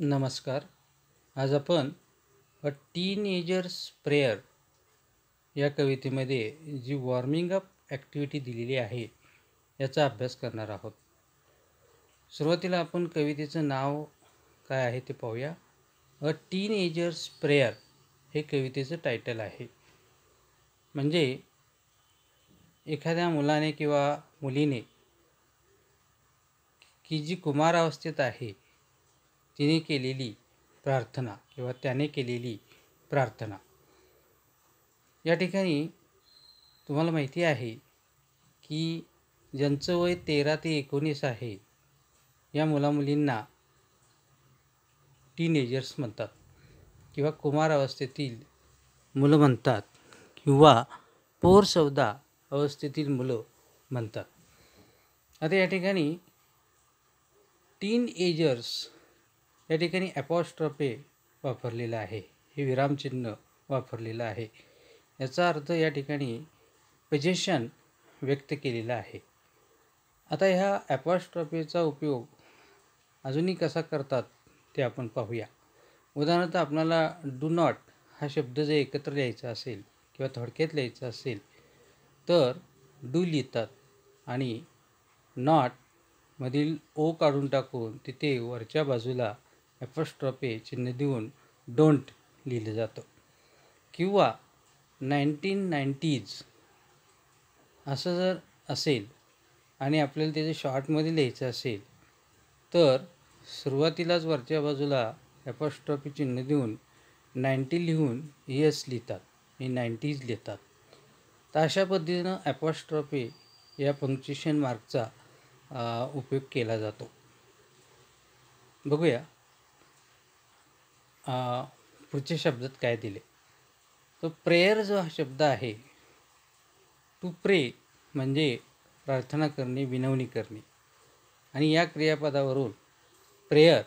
नमस्कार. आज आपण अ टीनेजर्स प्रेयर या कवितेमध्ये जी वॉर्मिंग अप ॲक्टिव्हिटी दिलेली आहे याचा अभ्यास करणार आहोत. सुरुवातीला आपण कवितेचं नाव काय आहे ते पाहूया. अ टीनेजर्स प्रेयर हे कवितेचं टायटल आहे. म्हणजे एखाद्या मुलाने किंवा मुलीने की जी कुमारावस्थेत आहे तिने केलेली प्रार्थना किंवा त्याने केलेली प्रार्थना. या ठिकाणी तुम्हाला माहिती आहे की ज्यांचं वय 13 ते 19 आहे या मुलामुलींना टीनेजर्स म्हणतात किंवा कुमारावस्थेतील मुलं म्हणतात किंवा पौरसौदा अवस्थेतील मुलं म्हणतात. आता या ठिकाणी टीनेजर्स या ठिकाणी ॲपॉस्ट्रॉफे वापरलेलं आहे, हे विरामचिन्ह वापरलेलं आहे. याचा अर्थ या ठिकाणी पजेशन व्यक्त केलेला आहे. आता ह्या ॲपॉस्ट्रॉफेचा उपयोग अजूनही कसा करतात ते आपण पाहूया. उदाहरणार्थ आपल्याला डू नॉट हा शब्द जर एकत्र लिहायचा असेल किंवा थोडक्यात लिहायचा असेल तर डू लिहितात आणि नॉटमधील ओ काढून टाकून तिथे वरच्या बाजूला ॲपॉस्ट्रॉफे चिन्ह देऊन डोंट लिहिलं जातं. किंवा 1990s असं जर असेल आणि आपल्याला त्याचे शॉर्टमध्ये लिहायचं असेल तर सुरुवातीलाच वरच्या बाजूला ॲपॉस्ट्रॉफे चिन्ह देऊन 90 लिहून यस लिहितात, हे 90s लिहितात. तर अशा पद्धतीनं ॲपॉस्ट्रॉफे या पंक्च्युएशन मार्कचा उपयोग केला जातो. बघूया पुढच्या शब्दात काय दिले. तो प्रेयर जो हा शब्द आहे, टू प्रे म्हणजे प्रार्थना करणे, विनवणी करणे, आणि या क्रियापदावरून प्रेयर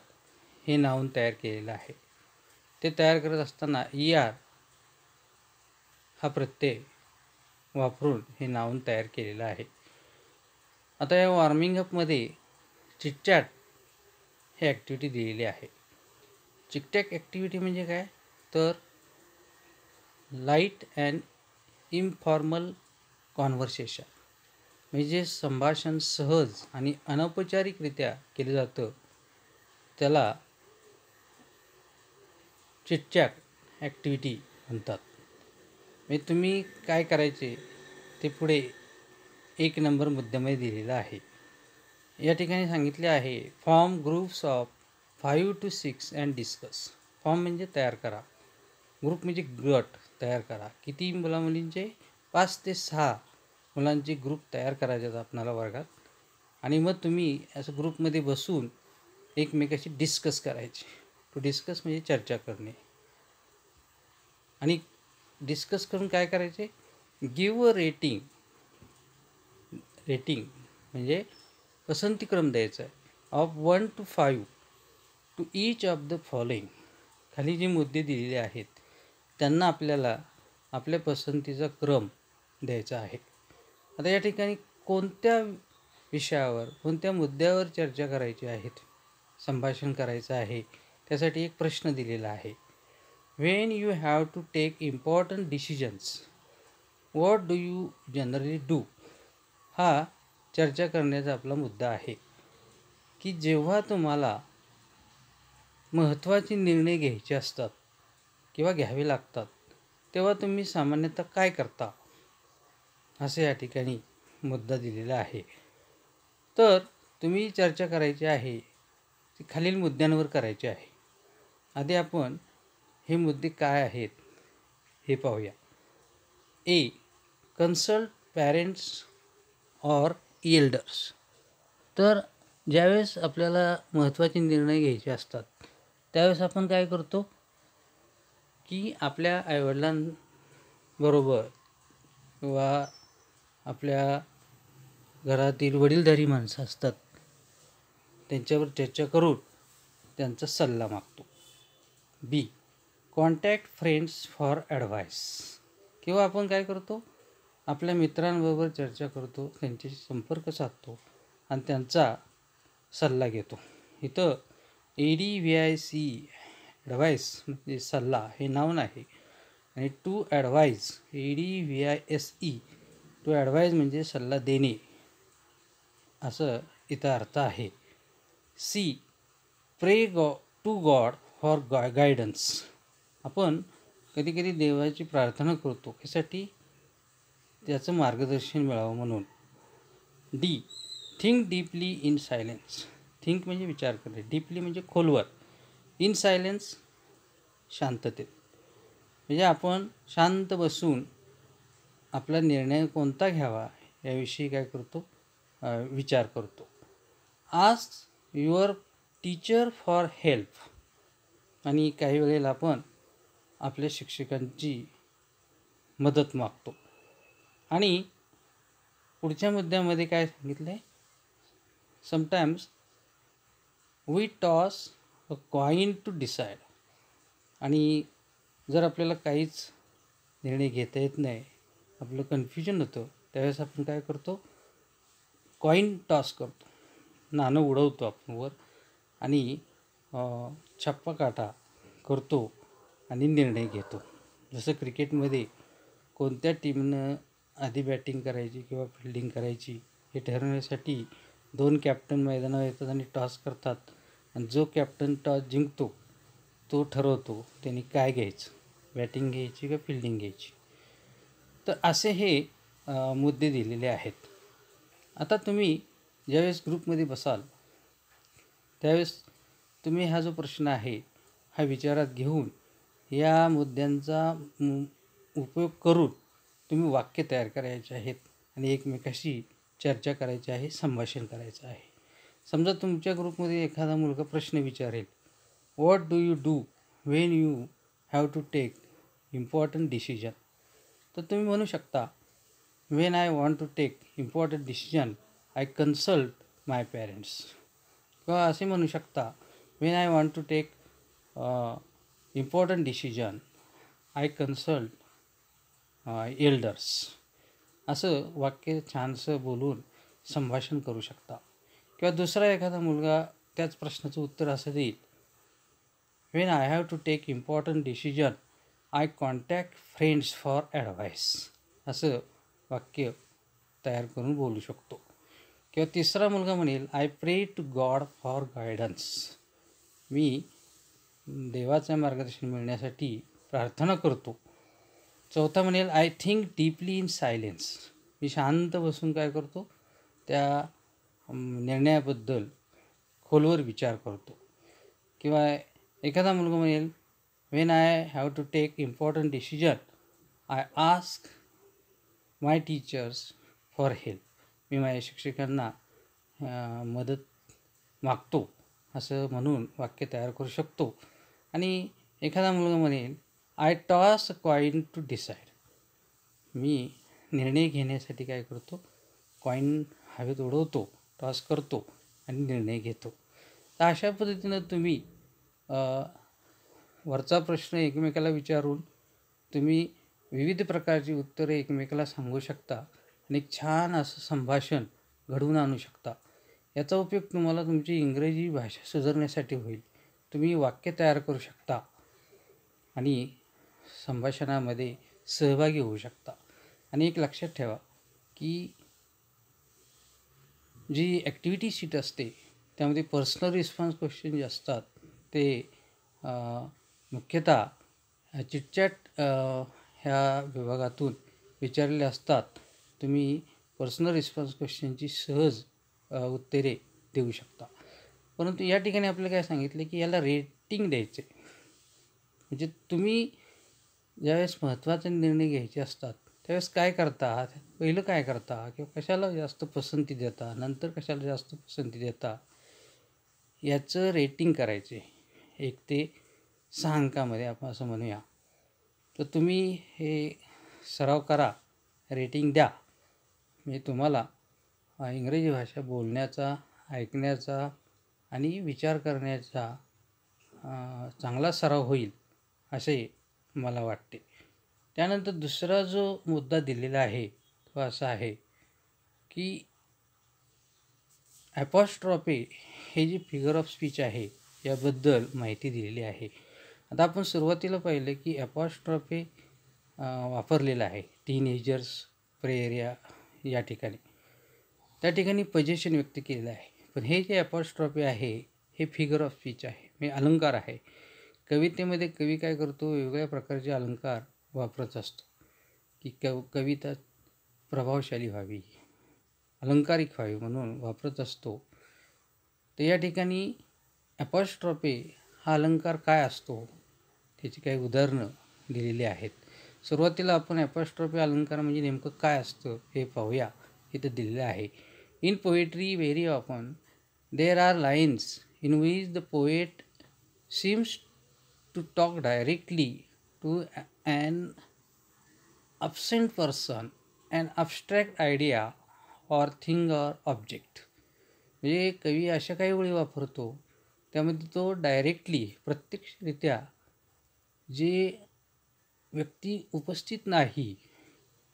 हे नाउन तयार केलेलं आहे. ते तयार करत असताना ER हा प्रत्यय वापरून हे नाउन तयार केलेलं आहे. आता या वॉर्मिंग अपमध्ये चिटचॅट हे ॲक्टिव्हिटी दिलेली आहे. चिकटॅक ॲक्टिव्हिटी म्हणजे काय तर लाईट अँड इन्फॉर्मल कॉन्व्हर्सेशन, म्हणजे संभाषण सहज आणि अनौपचारिकरित्या केलं जातं त्याला चिटचॅट ॲक्टिव्हिटी म्हणतात. म्हणजे तुम्ही काय करायचे ते पुढे 1 नंबर मुद्द्यामध्ये दिलेलं आहे. या ठिकाणी सांगितले आहे form groups of 5 to 6 and discuss. Form म्हणजे तयार करा, ग्रुप म्हणजे गट तयार करा. किती मुलामुलींचे 5 ते 6 मुलांचे ग्रुप तयार करायचे आहेत आपणाला वर्गात, आणि मग तुम्ही असं ग्रुपमध्ये बसून एकमेकाशी डिस्कस करायचे. टू डिस्कस म्हणजे चर्चा करणे, आणि डिस्कस करून काय करायचे गिव्ह अ रेटिंग. रेटिंग म्हणजे पसंतीक्रम द्यायचा आहे of 1 to 5 to each of the following. खाली जे मुद्दे दिलेले आहेत त्यांना आपल्याला आपल्या पसंतीचा क्रम द्यायचा आहे. आता या ठिकाणी कोणत्या विषयावर कोणत्या मुद्द्यावर चर्चा करायची आहे, संभाषण करायचं आहे, त्यासाठी एक प्रश्न दिलेला आहे. When you have to take important decisions what do you generally do, हा चर्चा करण्याचा आपला मुद्दा आहे. की जेव्हा तुम्हाला महत्त्वाचे निर्णय घ्यायचे असतात किंवा घ्यावे लागतात तेव्हा तुम्ही सामान्यतः काय करता, असे या ठिकाणी मुद्दा दिलेला आहे. तर तुम्ही चर्चा करायची आहे ती खालील मुद्द्यांवर करायची आहे. आधी आपण हे मुद्दे काय आहेत हे पाहूया. A consult parents or elders. तर ज्यावेळेस आपल्याला महत्त्वाचे निर्णय घ्यायचे असतात त्यावेळेस आपण काय करतो की आपल्या आईवडिलांबरोबर किंवा आपल्या घरातील वडीलधारी माणसं असतात त्यांच्यावर चर्चा करून त्यांचा सल्ला मागतो. B contact friends for advice. किंवा आपण काय करतो आपल्या मित्रांबरोबर चर्चा करतो, त्यांच्याशी संपर्क साधतो आणि त्यांचा सल्ला घेतो. इथं ADVIC advice म्हणजे सल्ला हे नाव नाही आणि to advise ADVISE to advise म्हणजे सल्ला देणे असं इथं अर्थ आहे. सी pray to God for guidance आपण कधी कधी देवाची प्रार्थना करतो यासाठी त्याचं मार्गदर्शन मिळावं म्हणून. D think deeply in silence think म्हणजे विचार करणे डीपली म्हणजे खोलवर इन सायलेन्स शांततेत म्हणजे आपण शांत बसून आपला निर्णय कोणता घ्यावा याविषयी काय करतो विचार करतो. Ask your teacher for help आणि काही वेळेला आपण आपल्या शिक्षकांची मदत मागतो. आणि पुढच्या मुद्द्यामध्ये काय सांगितलं आहे sometimes we toss a coin to decide आणि जर आपल्याला काहीच निर्णय घेता येत नाही आपलं कन्फ्युजन होतं त्यावेळेस आपण काय करतो कॉइन टॉस करतो नाणं उडवतो आपण वर आणि छप्पाकाटा करतो आणि निर्णय घेतो. जसं क्रिकेटमध्ये कोणत्या टीमनं आधी बॅटिंग करायची किंवा फिल्डिंग करायची हे ठरवण्यासाठी दोन कॅप्टन मैदानावर येतात आणि टॉस करतात आणि जो कॅप्टन टॉस जिंकतो तो ठरवतो त्यांनी काय घ्यायचं बॅटिंग घ्यायची का फिल्डिंग घ्यायची. तर असे हे मुद्दे दिलेले आहेत. आता तुम्ही ज्यावेळेस ग्रुपमध्ये बसाल त्यावेळेस तुम्ही हा जो प्रश्न आहे हा विचारात घेऊन या मुद्द्यांचा उपयोग करून तुम्ही वाक्य तयार करायचे आहेत आणि एकमेकाशी चर्चा करायची आहे संभाषण करायचं आहे. समजा तुमच्या ग्रुपमध्ये एखादा मुलगा प्रश्न विचारेल what do you do when you have to take important decision तर तुम्ही म्हणू शकता when I want to take important decision I consult my parents किंवा असे म्हणू शकता when I want to take important decision I consult elders असं वाक्य छानसं बोलून संभाषण करू शकता. किंवा दुसरा एखादा मुलगा त्याच प्रश्नाचं उत्तर असं देईल when I have to take important decision I contact friends for advice असं वाक्य तयार करून बोलू शकतो. किंवा तिसरा मुलगा म्हणेल I pray to God for guidance मी देवाचं मार्गदर्शन मिळण्यासाठी प्रार्थना करतो. चौथा म्हणेल I think deeply in silence मी शांत बसून काय करतो त्या निर्णयाबद्दल खोलवर विचार करतो. किंवा एखादा मुलगा म्हणेल when I have to take important decision I ask my teachers for help मी माझ्या शिक्षकांना मदत मागतो असं म्हणून वाक्य तयार करू शकतो. आणि एखादा मुलगा म्हणेल I toss a coin to decide मी निर्णय घेण्यासाठी काय करतो कॉईन हवेत उडवतो टॉस करतो आणि निर्णय घेतो. तर अशा पद्धतीनं तुम्ही वरचा प्रश्न एकमेकाला विचारून तुम्ही विविध प्रकारची उत्तरे एकमेकाला सांगू शकता आणि एक छान असं संभाषण घडवून आणू शकता. याचा उपयोग तुम्हाला तुमची इंग्रजी भाषा सुधारण्यासाठी होईल. तुम्ही वाक्य तयार करू शकता आणि संभाषणामध्ये सहभागी होऊ शकता. आणि एक लक्षात ठेवा की जी ॲक्टिव्हिटी शीट असते त्यामध्ये पर्सनल रिस्पॉन्स क्वेश्चन जे असतात ते मुख्यतः चिटचॅट ह्या विभागातून विचारलेले असतात. तुम्ही पर्सनल रिस्पॉन्स क्वेश्चनची सहज उत्तरे देऊ शकता. परंतु या ठिकाणी आपल्याला काय सांगितलं की याला रेटिंग द्यायचे म्हणजे तुम्ही ज्यावेळेस महत्त्वाचे निर्णय घ्यायचे असतात त्यावेळेस काय करता पहिलं काय करता किंवा कशाला जास्त पसंती देता नंतर कशाला जास्त पसंती देता याचं रेटिंग करायचे 1 ते 6 अंकामध्ये आपण असं म्हणूया. तर तुम्ही हे सराव करा रेटिंग द्या म्हणजे तुम्हाला इंग्रजी भाषा बोलण्याचा ऐकण्याचा आणि विचार करण्याचा चांगला सराव होईल असे मला वाटते. त्यानंतर दुसरा जो मुद्दा दिलेला आहे तो असा आहे की ॲपॉस्ट्रॉफी हे जी फिगर ऑफ स्पीच आहे याबद्दल माहिती दिलेली आहे। आता आपण सुरुवातीला पाहिलं की ॲपॉस्ट्रॉफी वापरलेला आहे टीनेजर्स प्रेरिया या ठिकाणी, त्या ठिकाणी पजेशन व्यक्त केलेलं आहे। पण हे जे ॲपॉस्ट्रॉफी आहे हे फिगर ऑफ स्पीच आहे, म्हणजे अलंकार आहे। कवितेमध्ये कवी काय करतो, वेगवेगळ्या प्रकारचे अलंकार वापरत असतो की कविता प्रभावशाली व्हावी, अलंकारिक व्हावी म्हणून वापरत असतो। तर या ठिकाणी ॲपॉस्ट्रॉफी हा अलंकार काय असतो त्याची काही उदाहरणं दिलेली आहेत। सुरुवातीला आपण ॲपॉस्ट्रॉफी अलंकार म्हणजे नेमकं काय असतं हे पाहूया। इथं दिलेलं आहे, in poetry very often there are lines in which the poet seems to talk directly to an absent person, an abstract idea or thing or object. म्हणजे कवी अशा काही वेळी वापरतो त्यामध्ये तो डायरेक्टली प्रत्यक्षरित्या जे व्यक्ती उपस्थित नाही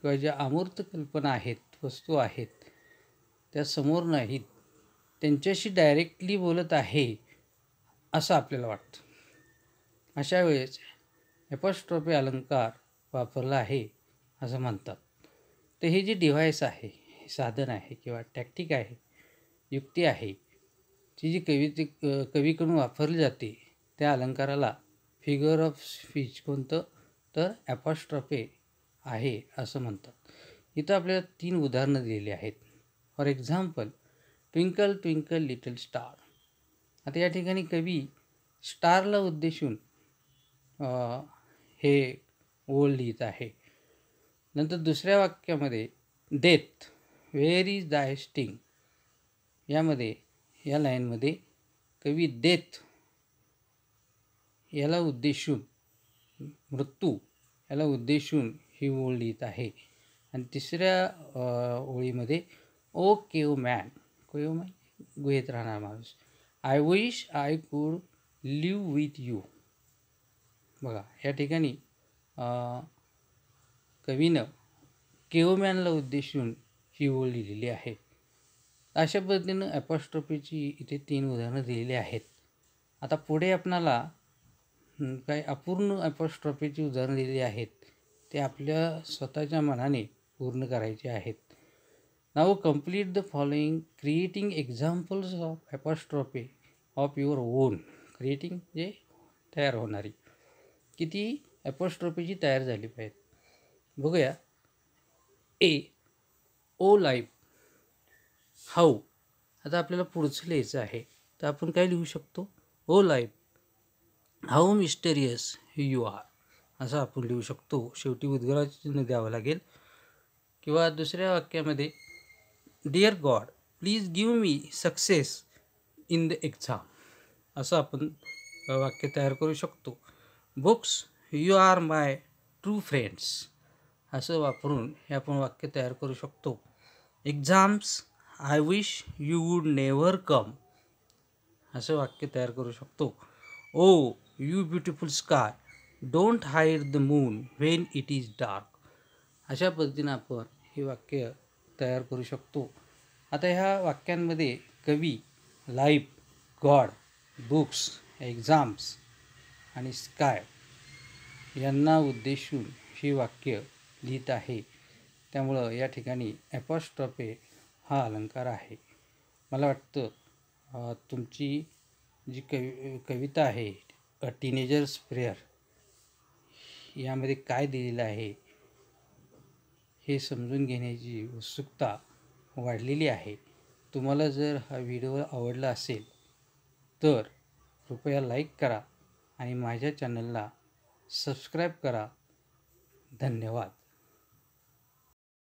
किंवा ज्या अमूर्त कल्पना आहेत, वस्तू आहेत त्या समोर नाहीत, त्यांच्याशी डायरेक्टली बोलत आहे असं आपल्याला वाटतं। अशा वेळेस ॲपॉस्ट्रॉफी अलंकार वापरला आहे असं म्हणतात। तर हे जे डिव्हाइस आहे, साधन आहे किंवा टॅक्टिक आहे, युक्ती आहे ती जी कवीकडून वापरली जाते त्या अलंकाराला फिगर ऑफ स्पीच कोणतं तर ॲपॉस्ट्रॉफी आहे असं म्हणतात। इथं आपल्याला 3 उदाहरणं दिलेली आहेत। For example twinkle twinkle little star. आता या ठिकाणी कवी स्टारला उद्देशून हे ओळ लिहित आहे। नंतर दुसऱ्या वाक्यामध्ये death where is thy sting, यामध्ये या लाईनमध्ये कवी डेथ याला उद्देशून, मृत्यू याला उद्देशून ही ओळ लिहित आहे। आणि तिसऱ्या ओळीमध्ये O cave man, cave man गुहेत राहणार माणूस, I wish I could live with you. बघा या ठिकाणी कवीनं केवमॅनला उद्देशून ही ओळ लिहिलेली आहे। अशा पद्धतीनं ॲपॉस्ट्रॉफीची इथे 3 उदाहरणं दिलेली आहेत। आता पुढे आपणाला काही अपूर्ण ॲपॉस्ट्रॉफीची उदाहरणं दिलेली आहेत, ते आपल्या स्वतःच्या मनाने पूर्ण करायचे आहेत। Now complete the following creating examples of apostrophe of your own. Creating म्हणजे तयार होणारी, किती ॲपॉस्ट्रॉफीची तयार झाली पाहिजे बघूया। A O life how. आता आपल्याला पुढचं लिहायचं आहे तर आपण काय लिहू शकतो, O life how mysterious you are असं आपण लिहू शकतो। शेवटी उद्गाराचे चिन्ह द्यावं लागेल। किंवा दुसऱ्या वाक्यामध्ये dear God please give me success in the exam असं आपण वाक्य तयार करू शकतो। Books you are my true friends असं वापरून हे आपण वाक्य तयार करू शकतो। Exams I wish you would never come असं वाक्य तयार करू शकतो। O you beautiful sky don't hide the moon when it is dark अशा पद्धतीनं आपण हे वाक्य तयार करू शकतो। आता ह्या वाक्यांमध्ये कवी लाईफ, गॉड, बुक्स, एक्झाम्स आणि स्काय यांना उद्देशून ही वाक्य लिहित आहे, त्यामुळं या ठिकाणी ॲपॉस्ट्रॉफी हा अलंकार आहे। मला वाटतं तुमची जी कविता आहे अ टीनेजर्स प्रेयर यामध्ये काय दिलेलं आहे हे समजून घेण्याची उत्सुकता वाढलेली आहे। तुम्हाला जर हा व्हिडिओ आवडला असेल तर कृपया लाईक करा आणि माझ्या चॅनलला सबस्क्राईब करा। धन्यवाद.